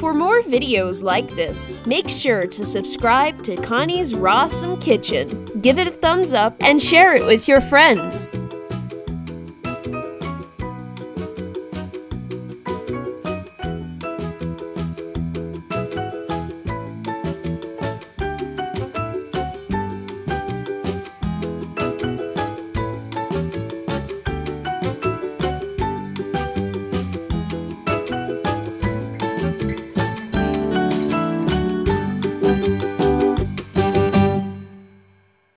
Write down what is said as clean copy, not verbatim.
For more videos like this, make sure to subscribe to Connie's Rawsome Kitchen, give it a thumbs up, and share it with your friends.